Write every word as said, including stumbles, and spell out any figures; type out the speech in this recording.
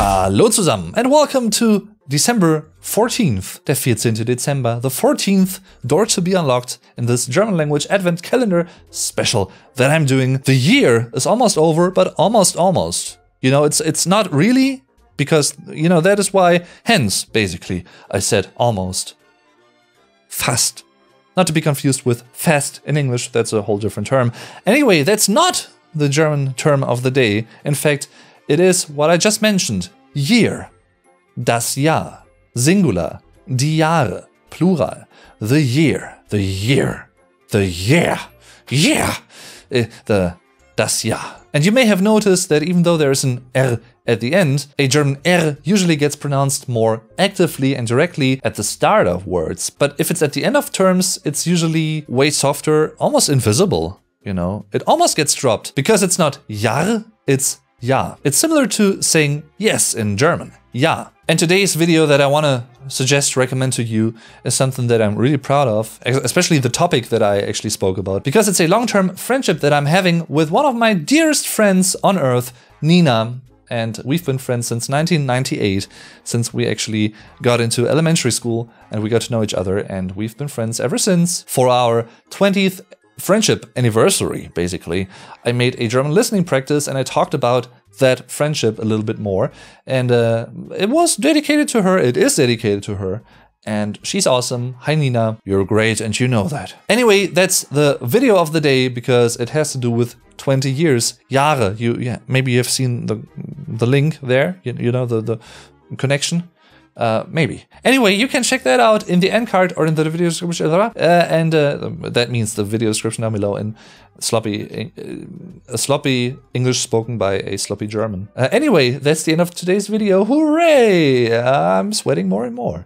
Hallo zusammen and welcome to December fourteenth, der vierzehnte Dezember, the fourteenth door to be unlocked in this German language advent calendar special that I'm doing. The year is almost over, but almost almost. You know, it's it's not really, because, you know, that is why, hence, basically, I said almost. Fast. Not to be confused with fast in English, that's a whole different term. Anyway, that's not the German term of the day. In fact, it is what I just mentioned. Year. Das Jahr. Singular. Die Jahre. Plural. The year. The year. The year. Yeah. Uh, the das Jahr. And you may have noticed that even though there is an R at the end, a German R usually gets pronounced more actively and directly at the start of words. But if it's at the end of terms, it's usually way softer, almost invisible, you know. It almost gets dropped, because it's not Jahr, it's Ja. It's similar to saying yes in German, ja. And today's video that I want to suggest, recommend to you is something that I'm really proud of, especially the topic that I actually spoke about, because it's a long-term friendship that I'm having with one of my dearest friends on earth, Nina. And we've been friends since nineteen ninety-eight, since we actually got into elementary school and we got to know each other, and we've been friends ever since. For our twentieth friendship anniversary, basically, I made a German listening practice and I talked about that friendship a little bit more, and uh, it was dedicated to her, it is dedicated to her, and she's awesome. Hi Nina, you're great and you know that. Anyway, that's the video of the day because it has to do with twenty years, Jahre. You, yeah, maybe you have seen the the link there, you, you know, the, the connection. Uh, maybe. Anyway, you can check that out in the end card or in the video description, uh, and uh, that means the video description down below in sloppy, uh, sloppy English spoken by a sloppy German. Uh, anyway, that's the end of today's video. Hooray! I'm sweating more and more.